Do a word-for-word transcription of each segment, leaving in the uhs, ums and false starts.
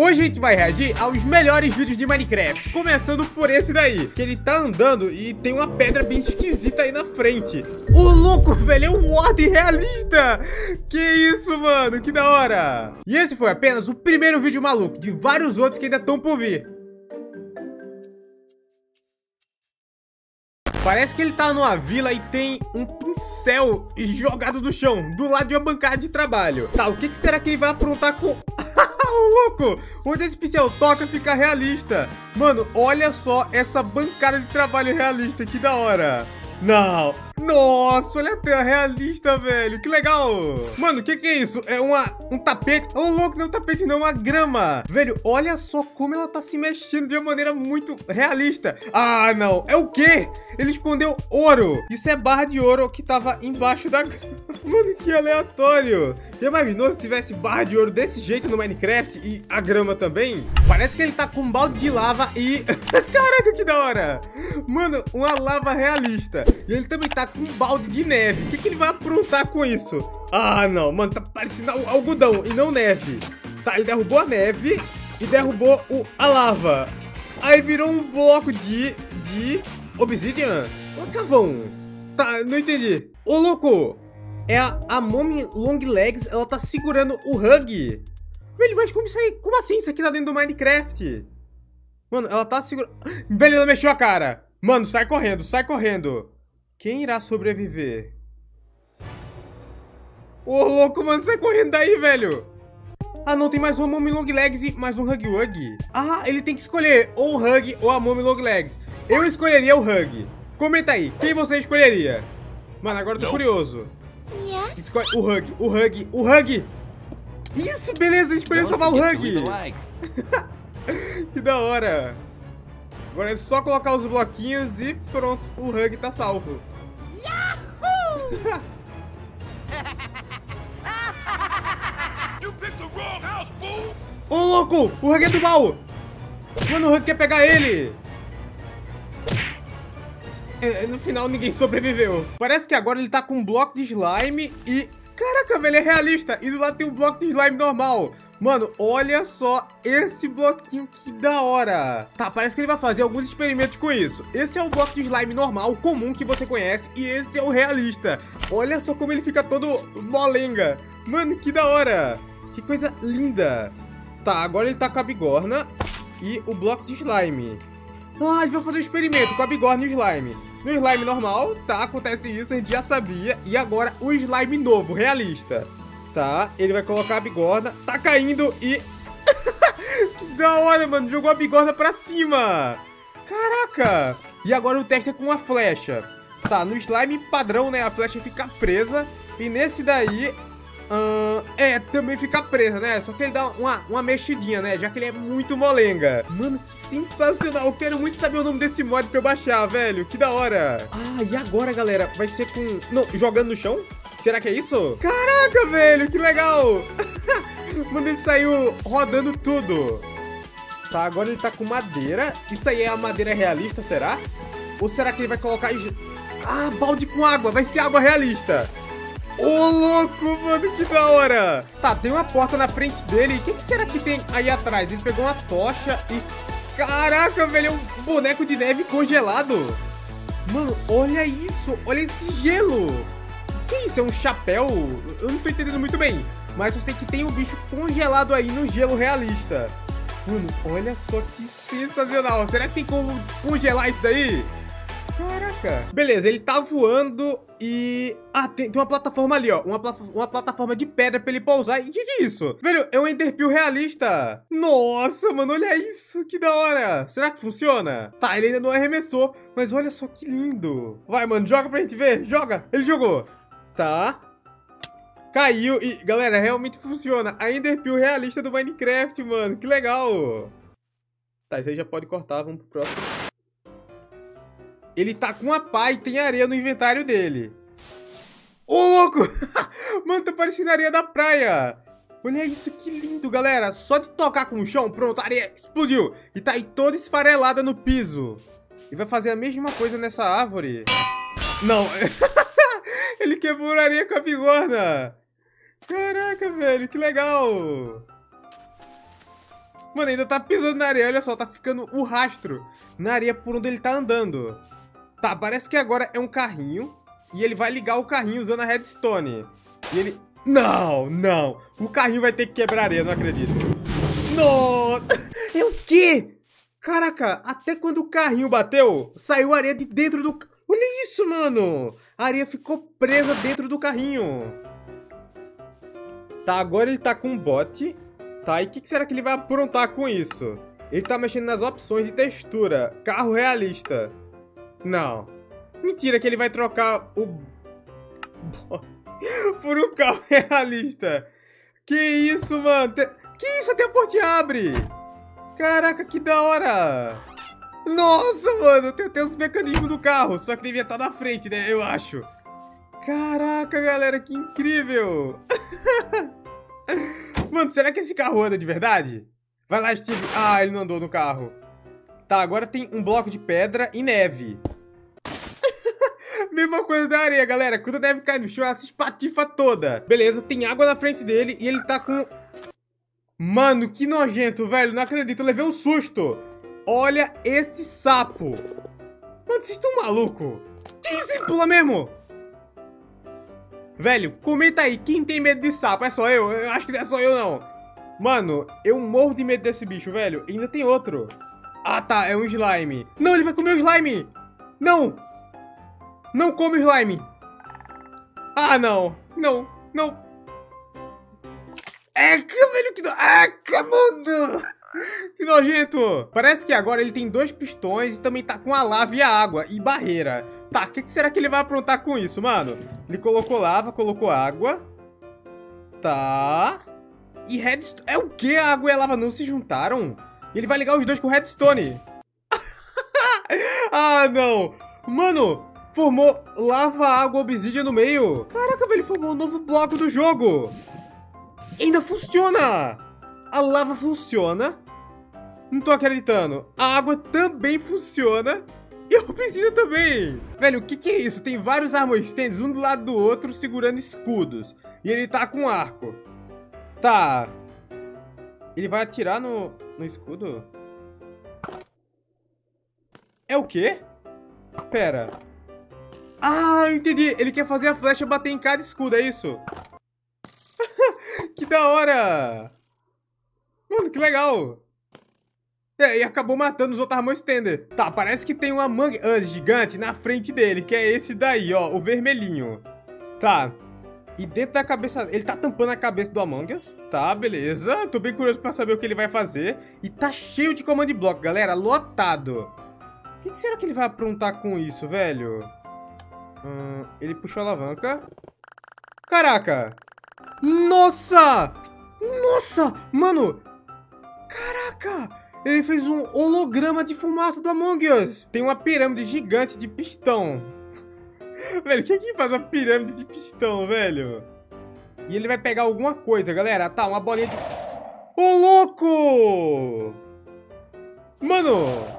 Hoje a gente vai reagir aos melhores vídeos de Minecraft, começando por esse daí, que ele tá andando e tem uma pedra bem esquisita aí na frente. O louco, velho, é um Warden realista! Que isso, mano, que da hora! E esse foi apenas o primeiro vídeo maluco, de vários outros que ainda estão por vir. Parece que ele tá numa vila e tem um pincel jogado no chão, do lado de uma bancada de trabalho. Tá, o que, que será que ele vai aprontar com... Louco, onde esse pincel toca fica realista. Mano, olha só essa bancada de trabalho realista, que da hora. Não, nossa, olha a terra realista, velho, que legal. Mano, o que que é isso? É uma, um tapete, oh, louco, não é um tapete não, é uma grama. Velho, olha só como ela tá se mexendo de uma maneira muito realista. Ah, não, é o quê? Ele escondeu ouro, isso é barra de ouro que tava embaixo da grama. Mano, que aleatório. Já imaginou se tivesse barra de ouro desse jeito no Minecraft e a grama também? Parece que ele tá com um balde de lava e... Caraca, que da hora. Mano, uma lava realista. E ele também tá com um balde de neve. O que, que ele vai aprontar com isso? Ah, não. Mano, tá parecendo algodão e não neve. Tá, ele derrubou a neve e derrubou o... a lava. Aí virou um bloco de... de... obsidian? Ou carvão? Tá, não entendi. Ô, louco! É a, a Mommy Long Legs, ela tá segurando o Hug. Velho, mas como isso aí? Como assim? Isso aqui tá dentro do Minecraft? Mano, ela tá segurando... Velho, ela mexeu a cara. Mano, sai correndo, sai correndo. Quem irá sobreviver? Ô, louco, mano, sai correndo daí, velho. Ah, não, tem mais uma Mommy Long Legs e mais um Hug Hug. Ah, ele tem que escolher ou o Hug ou a Mommy Long Legs. Eu escolheria o Hug. Comenta aí, quem você escolheria? Mano, agora eu tô curioso. Escolhe o Hug, o Hug, o Hug. Isso, beleza, a gente escolheu salvar o Hug. Que da hora. Agora é só colocar os bloquinhos e pronto, o Hug tá salvo. Ô, louco, o Hug é do mal. Mano, o Hug quer pegar ele. No final, ninguém sobreviveu. Parece que agora ele tá com um bloco de slime e... Caraca, velho, é realista. E do lado tem um bloco de slime normal. Mano, olha só esse bloquinho, que da hora. Tá, parece que ele vai fazer alguns experimentos com isso. Esse é o bloco de slime normal, comum, que você conhece. E esse é o realista. Olha só como ele fica todo molenga. Mano, que da hora. Que coisa linda. Tá, agora ele tá com a bigorna e o bloco de slime. Ah, ele vai fazer um experimento com a bigorna e o slime. No slime normal, tá, acontece isso, a gente já sabia. E agora o slime novo, realista. Tá, ele vai colocar a bigorna, tá caindo e... Que da hora, mano, jogou a bigorna pra cima. Caraca. E agora o teste é com a flecha. Tá, no slime padrão, né, a flecha fica presa. E nesse daí... Uh, é, também fica presa, né? Só que ele dá uma, uma mexidinha, né? Já que ele é muito molenga. Mano, que sensacional. Eu quero muito saber o nome desse mod pra eu baixar, velho. Que da hora. Ah, e agora, galera? Vai ser com... Não, jogando no chão? Será que é isso? Caraca, velho, que legal. Mano, ele saiu rodando tudo. Tá, agora ele tá com madeira. Isso aí é a madeira realista, será? Ou será que ele vai colocar... Ah, balde com água. Vai ser água realista. Ô, oh, louco, mano, que da hora. Tá, tem uma porta na frente dele. O que, que será que tem aí atrás? Ele pegou uma tocha e... Caraca, velho, é um boneco de neve congelado. Mano, olha isso. Olha esse gelo. O que é isso? É um chapéu? Eu não tô entendendo muito bem. Mas eu sei que tem um bicho congelado aí no gelo realista. Mano, olha só que sensacional. Será que tem como descongelar isso daí? Caraca. Beleza, ele tá voando e... Ah, tem, tem uma plataforma ali, ó. Uma, uma plataforma de pedra pra ele pousar. E o que, que é isso? Velho, é um Ender Pearl realista. Nossa, mano, olha isso. Que da hora. Será que funciona? Tá, ele ainda não arremessou. Mas olha só que lindo. Vai, mano, joga pra gente ver. Joga. Ele jogou. Tá. Caiu e... Galera, realmente funciona. A Ender Pearl realista do Minecraft, mano. Que legal. Tá, isso aí já pode cortar. Vamos pro próximo. Ele tá com a pá e tem areia no inventário dele. Ô, louco! Mano, tá parecendo a areia da praia. Olha isso, que lindo, galera. Só de tocar com o chão, pronto, a areia explodiu. E tá aí toda esfarelada no piso. E vai fazer a mesma coisa nessa árvore. Não. Ele quebrou a areia com a bigorna. Caraca, velho, que legal. Mano, ainda tá pisando na areia, olha só, tá ficando o rastro na areia por onde ele tá andando. Tá, parece que agora é um carrinho e ele vai ligar o carrinho usando a redstone. E ele... Não, não. O carrinho vai ter que quebrar a areia, não acredito. Nossa! É o quê? Caraca, até quando o carrinho bateu, saiu areia de dentro do... Olha isso, mano! A areia ficou presa dentro do carrinho. Tá, agora ele tá com um bot. Tá, e o que, que será que ele vai aprontar com isso? Ele tá mexendo nas opções de textura. Carro realista. Não. Mentira que ele vai trocar o... bot por um carro realista. Que isso, mano? Que isso? Até a porta abre. Caraca, que da hora. Nossa, mano, tem até os mecanismos do carro. Só que devia estar na frente, né? Eu acho. Caraca, galera, que incrível. Mano, será que esse carro anda de verdade? Vai lá, Steve. Ah, ele não andou no carro. Tá, agora tem um bloco de pedra e neve. Mesma coisa da areia, galera. Quando a neve cai no chão, ela se espatifa toda. Beleza, tem água na frente dele e ele tá com... Mano, que nojento, velho. Não acredito, eu levei um susto. Olha esse sapo. Mano, vocês estão malucos? Que isso, ele pula mesmo? Velho, comenta aí. Quem tem medo de sapo? É só eu? Eu acho que não é só eu, não. Mano, eu morro de medo desse bicho, velho. E ainda tem outro. Ah, tá. É um slime. Não, ele vai comer o slime. Não. Não come o slime. Ah, não. Não, não. É, velho, que... Eca, mano. Que nojento. Parece que agora ele tem dois pistões e também tá com a lava e a água e barreira. Tá, o que, que será que ele vai aprontar com isso, mano? Ele colocou lava, colocou água. Tá. E redstone... É o que? A água e a lava não se juntaram? Ele vai ligar os dois com redstone. Ah, não. Mano... Formou lava, água, obsidian no meio. Caraca, velho, formou um novo bloco do jogo. Ainda funciona. A lava funciona. Não tô acreditando. A água também funciona. E a obsidian também. Velho, o que que é isso? Tem vários armor stands, um do lado do outro, segurando escudos. E ele tá com arco. Tá. Ele vai atirar no, no escudo? É o quê? Pera. Ah, eu entendi. Ele quer fazer a flecha bater em cada escudo, é isso? Que da hora! Mano, que legal! É, e acabou matando os outros armor standers. Tá, parece que tem um Among Us gigante na frente dele, que é esse daí, ó, o vermelhinho. Tá. E dentro da cabeça... Ele tá tampando a cabeça do Among Us. Tá, beleza. Tô bem curioso pra saber o que ele vai fazer. E tá cheio de Command Block, galera. Lotado. O que, que será que ele vai aprontar com isso, velho? Hum, ele puxou a alavanca. Caraca! Nossa! Nossa! Mano! Caraca! Ele fez um holograma de fumaça do Among Us. Tem uma pirâmide gigante de pistão. Velho, quem é que faz uma pirâmide de pistão, velho? E ele vai pegar alguma coisa, galera. Tá, uma bolinha de... Ô, louco! Mano!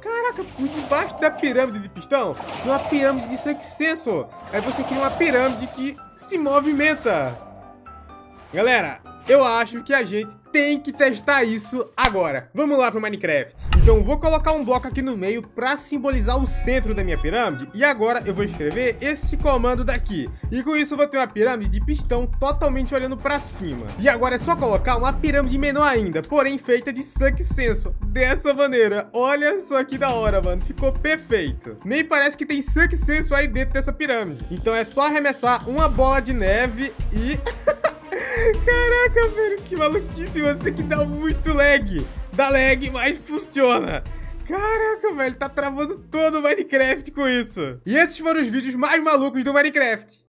Caraca, por debaixo da pirâmide de pistão, uma pirâmide de sexo. Aí você cria uma pirâmide que se movimenta. Galera, eu acho que a gente tem que testar isso agora. Vamos lá pro Minecraft. Então vou colocar um bloco aqui no meio para simbolizar o centro da minha pirâmide. E agora eu vou escrever esse comando daqui. E com isso eu vou ter uma pirâmide de pistão totalmente olhando para cima. E agora é só colocar uma pirâmide menor ainda, porém feita de successo. Dessa maneira. Olha só que da hora, mano. Ficou perfeito. Nem parece que tem successo aí dentro dessa pirâmide. Então é só arremessar uma bola de neve e... Caraca, velho, que maluquice. Você que dá muito lag. Dá lag, mas funciona. Caraca, velho, tá travando todo o Minecraft com isso. E esses foram os vídeos mais malucos do Minecraft.